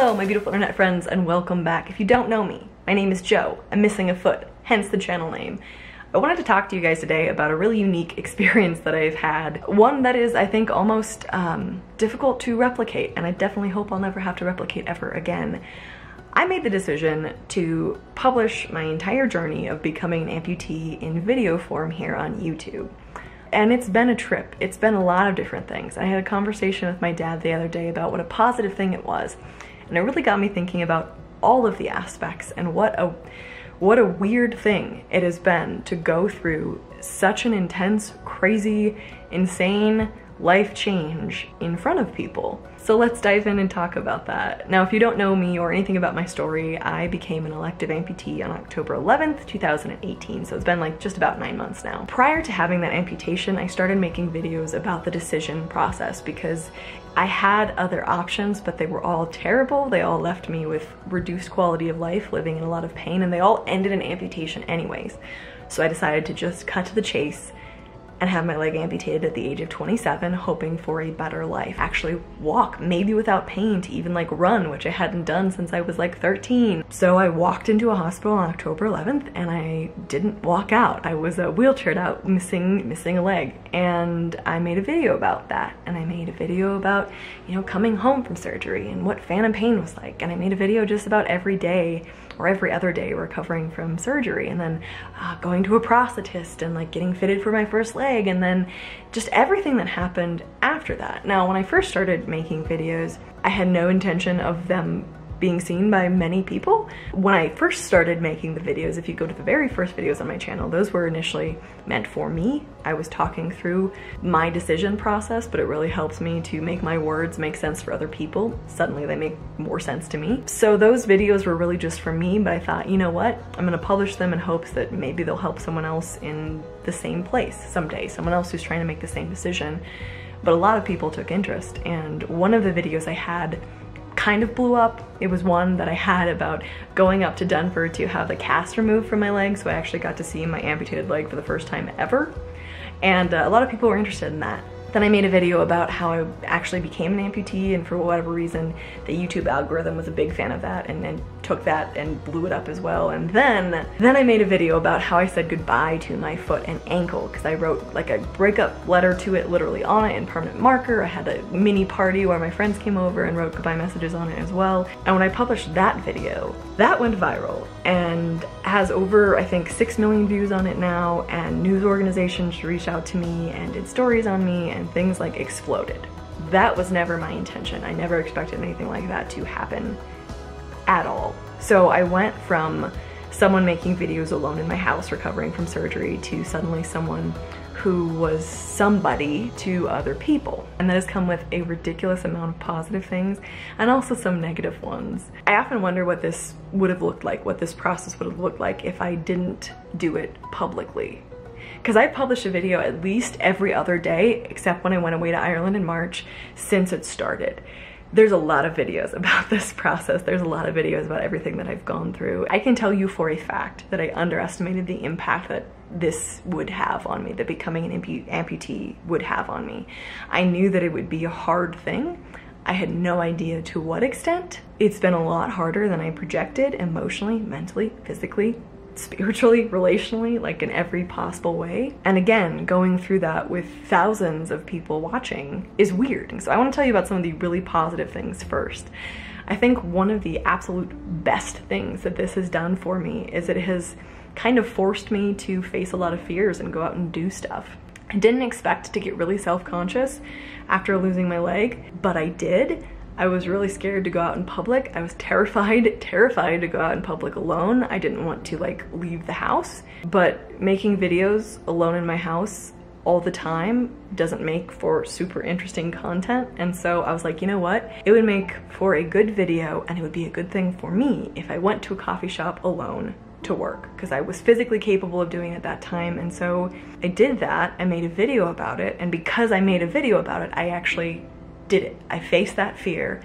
Hello my beautiful internet friends and welcome back. If you don't know me, my name is Jo. I'm missing a foot, hence the channel name. I wanted to talk to you guys today about a really unique experience that I've had. One that is, I think, almost difficult to replicate, and I definitely hope I'll never have to replicate ever again. I made the decision to publish my entire journey of becoming an amputee in video form here on YouTube. And it's been a trip. It's been a lot of different things. I had a conversation with my dad the other day about what a positive thing it was. And it really got me thinking about all of the aspects and what a weird thing it has been to go through such an intense, crazy, insane life change in front of people. So let's dive in and talk about that. Now, if you don't know me or anything about my story, I became an elective amputee on October 11th, 2018. So it's been like just about 9 months now. Prior to having that amputation, I started making videos about the decision process because I had other options, but they were all terrible. They all left me with reduced quality of life, living in a lot of pain, and they all ended in amputation anyways. So I decided to just cut to the chase and have my leg amputated at the age of 27, hoping for a better life. Actually walk, maybe without pain, to even like run, which I hadn't done since I was like 13. So I walked into a hospital on October 11th and I didn't walk out. I was wheelchaired out, missing a leg. And I made a video about that. And I made a video about, you know, coming home from surgery and what phantom pain was like. And I made a video just about every day or every other day recovering from surgery, and then going to a prosthetist and like getting fitted for my first leg, and then just everything that happened after that. Now, when I first started making videos, I had no intention of them being seen by many people. When I first started making the videos, if you go to the very first videos on my channel, those were initially meant for me. I was talking through my decision process, but it really helps me to make my words make sense for other people. Suddenly they make more sense to me. So those videos were really just for me, but I thought, you know what? I'm gonna publish them in hopes that maybe they'll help someone else in the same place someday, someone else who's trying to make the same decision. But a lot of people took interest, and one of the videos I had kind of blew up. It was one that I had about going up to Denver to have the cast removed from my leg, so I actually got to see my amputated leg for the first time ever, and a lot of people were interested in that. Then I made a video about how I actually became an amputee, and for whatever reason the YouTube algorithm was a big fan of that and took that and blew it up as well. And then I made a video about how I said goodbye to my foot and ankle, because I wrote like a breakup letter to it literally on it in permanent marker. I had a mini party where my friends came over and wrote goodbye messages on it as well. And when I published that video, that went viral and has over, I think, 6 million views on it now, and news organizations reached out to me and did stories on me, and things like exploded. That was never my intention. I never expected anything like that to happen at all. So I went from someone making videos alone in my house recovering from surgery to suddenly someone who was somebody to other people. And that has come with a ridiculous amount of positive things and also some negative ones. I often wonder what this would have looked like, what this process would have looked like if I didn't do it publicly. Because I published a video at least every other day, except when I went away to Ireland in March, since it started. There's a lot of videos about this process. There's a lot of videos about everything that I've gone through. I can tell you for a fact that I underestimated the impact that this would have on me, that becoming an amputee would have on me. I knew that it would be a hard thing. I had no idea to what extent. It's been a lot harder than I projected, emotionally, mentally, physically, spiritually, relationally, like in every possible way. And again, going through that with thousands of people watching is weird. So I want to tell you about some of the really positive things first. I think one of the absolute best things that this has done for me is it has kind of forced me to face a lot of fears and go out and do stuff. I didn't expect to get really self-conscious after losing my leg, but I did. I was really scared to go out in public. I was terrified to go out in public alone. I didn't want to like leave the house, but making videos alone in my house all the time doesn't make for super interesting content. And so I was like, you know what? It would make for a good video, and it would be a good thing for me if I went to a coffee shop alone to work, because I was physically capable of doing it at that time. And so I did that. I made a video about it. And because I made a video about it, I actually did it. I faced that fear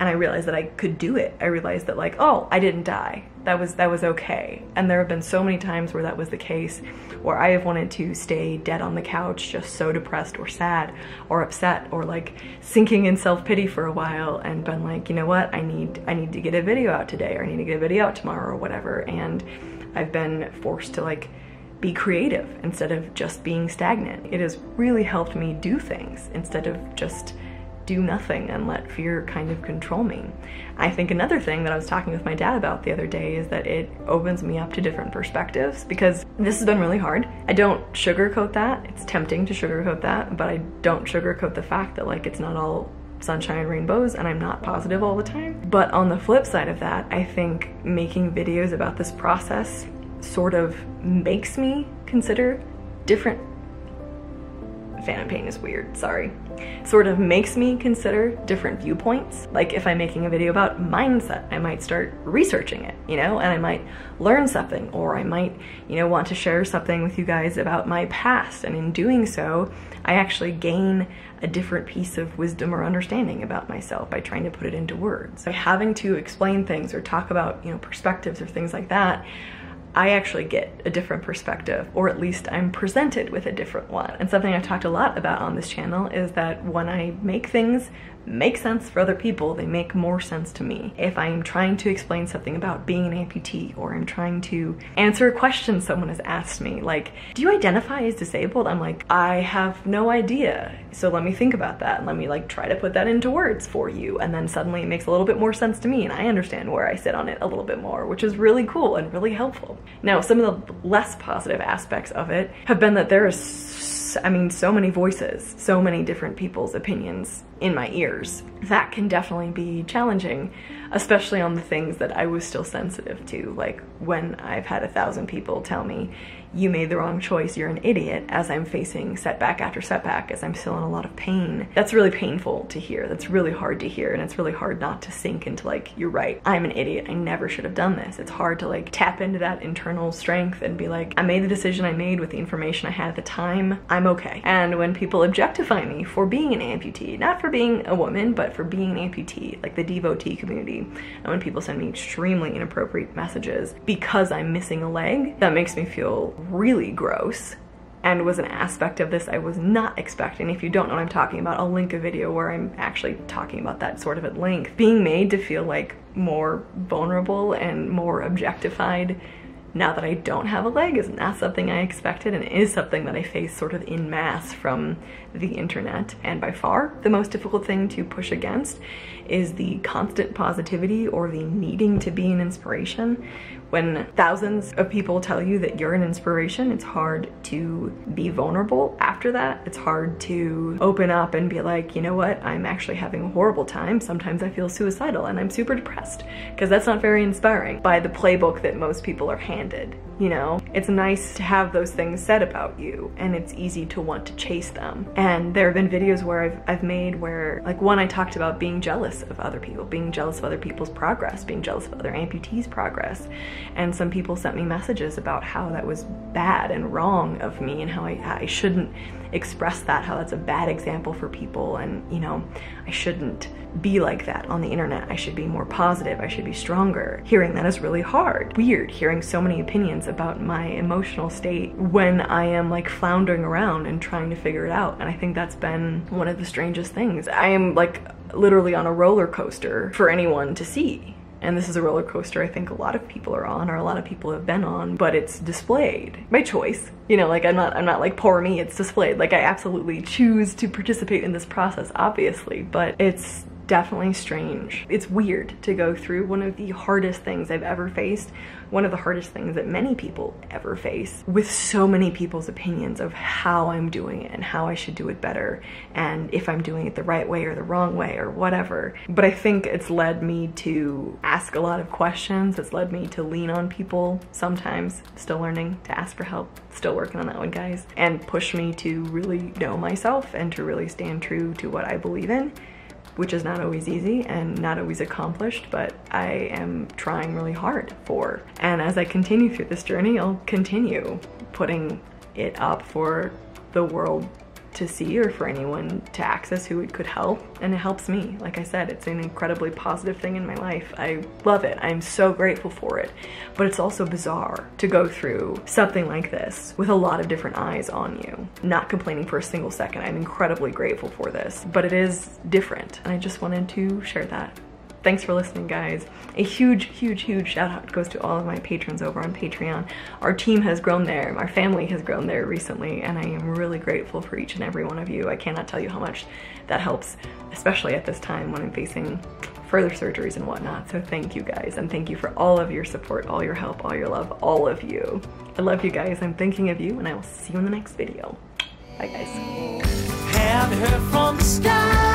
And I realized that I could do it. I realized that, like, oh, I didn't die. That was okay. And there have been so many times where that was the case, where I have wanted to stay dead on the couch, just so depressed or sad or upset or like sinking in self-pity for a while, and been like, you know what, I need to get a video out today, or I need to get a video out tomorrow, or whatever. And I've been forced to like be creative instead of just being stagnant. It has really helped me do things instead of just do nothing and let fear kind of control me. I think another thing that I was talking with my dad about the other day is that it opens me up to different perspectives, because this has been really hard. I don't sugarcoat that. It's tempting to sugarcoat that, but I don't sugarcoat the fact that, like, it's not all sunshine and rainbows, and I'm not positive all the time. But on the flip side of that, I think making videos about this process sort of makes me consider different Phantom pain is weird, sorry. Sort of makes me consider different viewpoints. Like, if I'm making a video about mindset, I might start researching it, you know, and I might learn something, or I might, you know, want to share something with you guys about my past. And in doing so, I actually gain a different piece of wisdom or understanding about myself by trying to put it into words. By having to explain things or talk about, you know, perspectives or things like that, I actually get a different perspective, or at least I'm presented with a different one. And something I've talked a lot about on this channel is that when I make things make sense for other people, they make more sense to me. If I'm trying to explain something about being an amputee, or I'm trying to answer a question someone has asked me, like, do you identify as disabled? I'm like, I have no idea. So let me think about that, and let me like try to put that into words for you. And then suddenly it makes a little bit more sense to me, and I understand where I sit on it a little bit more, which is really cool and really helpful. Now, some of the less positive aspects of it have been that there is so many voices, so many different people's opinions in my ears. That can definitely be challenging, especially on the things that I was still sensitive to, like when I've had 1,000 people tell me, you made the wrong choice, you're an idiot, as I'm facing setback after setback, as I'm still in a lot of pain. That's really painful to hear, that's really hard to hear, and it's really hard not to sink into, like, you're right, I'm an idiot, I never should have done this. It's hard to like tap into that internal strength and be like, I made the decision I made with the information I had at the time, I'm okay. And when people objectify me for being an amputee, not for being a woman, but for being an amputee, like the devotee community, and when people send me extremely inappropriate messages because I'm missing a leg, that makes me feel really gross, and was an aspect of this I was not expecting. If you don't know what I'm talking about, I'll link a video where I'm actually talking about that sort of at length. Being made to feel like more vulnerable and more objectified now that I don't have a leg is not something I expected, and is something that I face sort of in mass from the internet. And by far the most difficult thing to push against is the constant positivity, or the needing to be an inspiration. When thousands of people tell you that you're an inspiration, it's hard to be vulnerable after that. It's hard to open up and be like, you know what, I'm actually having a horrible time. Sometimes I feel suicidal and I'm super depressed, because that's not very inspiring by the playbook that most people are handed, you know? It's nice to have those things said about you, and it's easy to want to chase them. And there have been videos where I've made where, like, one I talked about being jealous of other people, being jealous of other people's progress, being jealous of other amputees' progress. And some people sent me messages about how that was bad and wrong of me, and how I shouldn't express that, how that's a bad example for people, and, you know, I shouldn't be like that on the internet. I should be more positive, I should be stronger. Hearing that is really hard. Weird, hearing so many opinions about my emotional state when I am like floundering around and trying to figure it out. And I think that's been one of the strangest things. I am like literally on a roller coaster for anyone to see. And this is a roller coaster I think a lot of people are on, or a lot of people have been on, but it's displayed. My choice. You know, like, I'm not like, poor me, it's displayed. Like, I absolutely choose to participate in this process, obviously, but it's definitely strange. It's weird to go through one of the hardest things I've ever faced, one of the hardest things that many people ever face, with so many people's opinions of how I'm doing it and how I should do it better, and if I'm doing it the right way or the wrong way or whatever. But I think it's led me to ask a lot of questions. It's led me to lean on people sometimes, still learning to ask for help, still working on that one, guys, and push me to really know myself and to really stand true to what I believe in, which is not always easy and not always accomplished, but I am trying really hard for. And as I continue through this journey, I'll continue putting it up for the world to see or for anyone to access who it could help, and it helps me. Like I said, it's an incredibly positive thing in my life. I love it. I'm so grateful for it. But it's also bizarre to go through something like this with a lot of different eyes on you. Not complaining for a single second. I'm incredibly grateful for this, but it is different, and I just wanted to share that. Thanks for listening, guys. A huge, huge, huge shout out goes to all of my patrons over on Patreon. Our team has grown there, our family has grown there recently, and I am really grateful for each and every one of you. I cannot tell you how much that helps, especially at this time when I'm facing further surgeries and whatnot. So thank you guys, and thank you for all of your support, all your help, all your love, all of you. I love you guys, I'm thinking of you, and I will see you in the next video. Bye guys. Hand her from the sky.